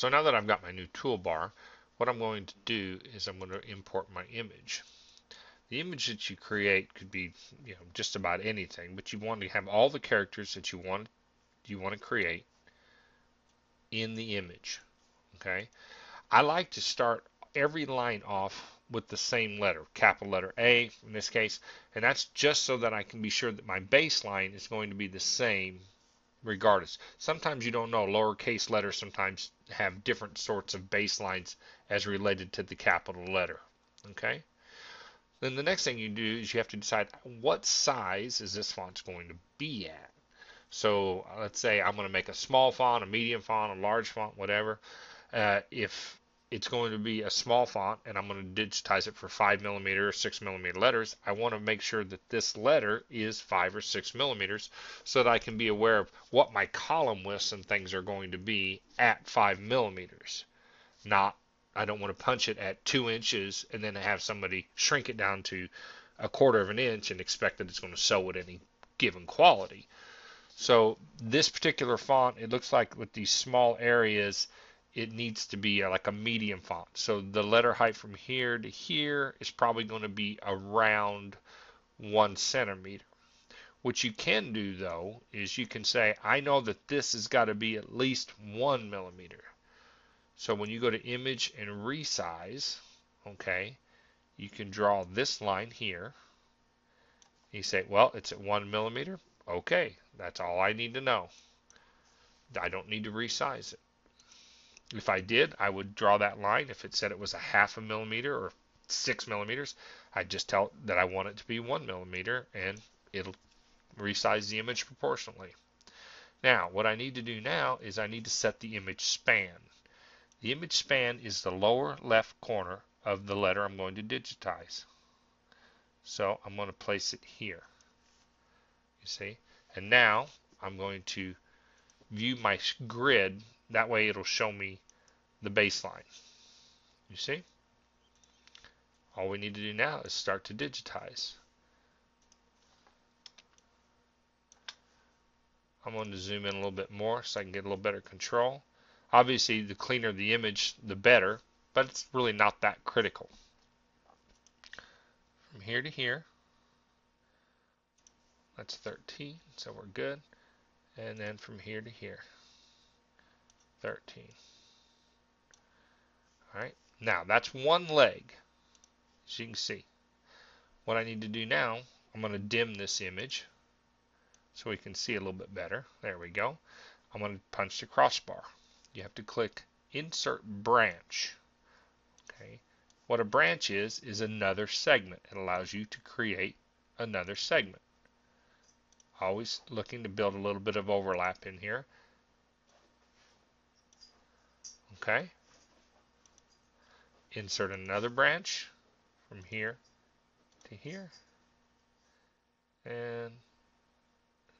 So now that I've got my new toolbar, what I'm going to do is I'm going to import my image. The image that you create could be, you know, just about anything, but you want to have all the characters that you want to create in the image. Okay? I like to start every line off with the same letter, capital letter A in this case, and that's just so that I can be sure that my baseline is going to be the same regardless. Sometimes you don't know, lowercase letters sometimes have different sorts of baselines as related to the capital letter. Okay? Then the next thing you do is you have to decide what size is this font going to be at. So let's say I'm going to make a small font, a medium font, a large font, whatever. If it's going to be a small font and I'm going to digitize it for 5mm or 6mm letters, I want to make sure that this letter is 5 or 6mm so that I can be aware of what my column widths and things are going to be at 5mm. Not, I don't want to punch it at 2 inches and then have somebody shrink it down to 1/4 of an inch and expect that it's going to sew at any given quality. So this particular font, it looks like with these small areas, it needs to be like a medium font. So the letter height from here to here is probably going to be around 1 centimeter. What you can do though is you can say, I know that this has got to be at least 1mm. So when you go to image and resize, okay, you can draw this line here. You say, well, it's at 1mm. Okay, that's all I need to know. I don't need to resize it. If I did, I would draw that line. If it said it was 1/2mm or 6mm, I'd just tell it that I want it to be 1mm and it'll resize the image proportionally. Now, what I need to do now is I need to set the image span. The image span is the lower left corner of the letter I'm going to digitize. So I'm going to place it here. You see? And now I'm going to view my grid. That way it'll show me the baseline. You see? All we need to do now is start to digitize. I'm going to zoom in a little bit more so I can get a little better control. Obviously, the cleaner the image, the better, but it's really not that critical. From here to here, that's 13, so we're good. And then from here to here, 13. All right, now that's one leg, as you can see. What I need to do now, I'm going to dim this image so we can see a little bit better. There we go. I'm going to punch the crossbar. You have to click Insert Branch. Okay. What a branch is another segment. It allows you to create another segment. Always looking to build a little bit of overlap in here. Okay. Insert another branch from here to here. And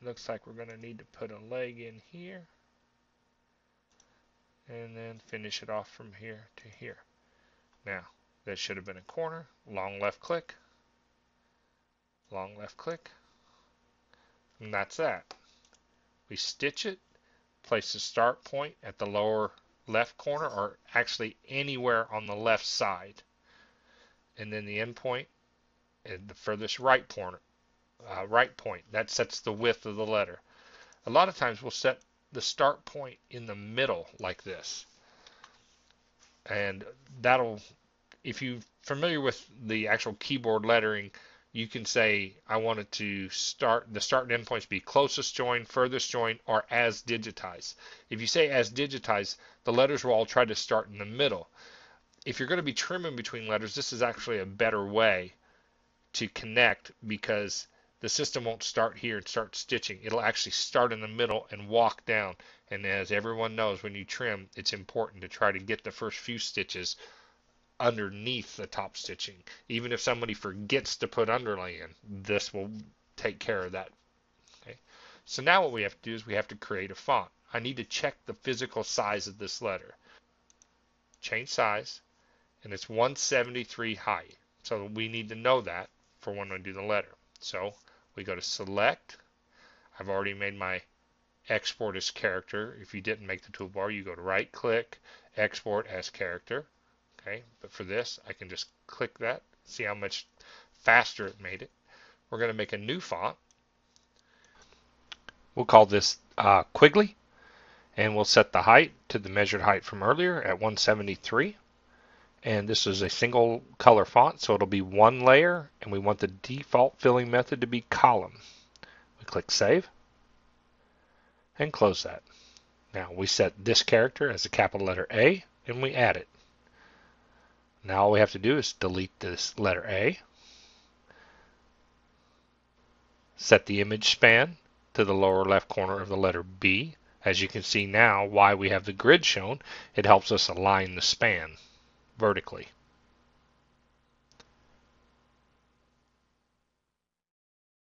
it looks like we're going to need to put a leg in here. And then finish it off from here to here. Now, that should have been a corner. Long left click. Long left click. And that's that. We stitch it. Place the start point at the lower left corner, or actually anywhere on the left side. And then the end point at the furthest right corner, right point. That sets the width of the letter. A lot of times we'll set the start point in the middle like this, and that'll, if you're familiar with the actual keyboard lettering, you can say I want it to start, the start and end points be closest join, furthest join, or as digitized. If you say as digitized, the letters will all try to start in the middle. If you're going to be trimming between letters, this is actually a better way to connect, because the system won't start here and start stitching. It'll actually start in the middle and walk down. And as everyone knows, when you trim, it's important to try to get the first few stitches underneath the top stitching. Even if somebody forgets to put underlay in, this will take care of that. Okay. So now what we have to do is we have to create a font. I need to check the physical size of this letter. Change size, and it's 173 high. So we need to know that for when we do the letter. So we go to select. I've already made my export as character. If you didn't make the toolbar, you go to right click, export as character. Okay, but for this, I can just click that, see how much faster it made it. We're going to make a new font. We'll call this Quigley, and we'll set the height to the measured height from earlier at 173. And this is a single color font, so it'll be one layer, and we want the default filling method to be column. We click Save and close that. Now we set this character as a capital letter A, and we add it. Now all we have to do is delete this letter A, set the image span to the lower left corner of the letter B. As you can see now why we have the grid shown, it helps us align the span vertically.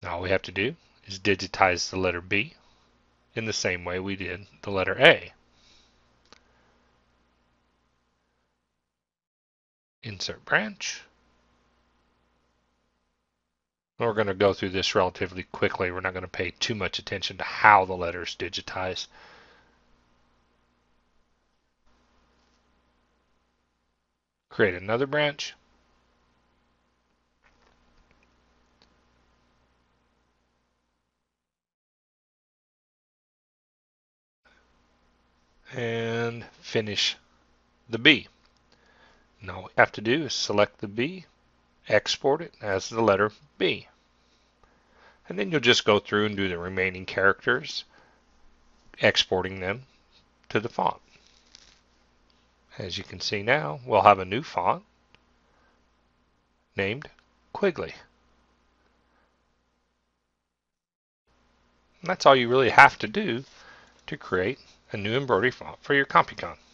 Now all we have to do is digitize the letter B in the same way we did the letter A. Insert branch. We're going to go through this relatively quickly. We're not going to pay too much attention to how the letters digitize. Create another branch. And finish the B. Now all we have to do is select the B, export it as the letter B. And then you'll just go through and do the remaining characters, exporting them to the font. As you can see now, we'll have a new font named Quigley. And that's all you really have to do to create a new embroidery font for your CompuCon.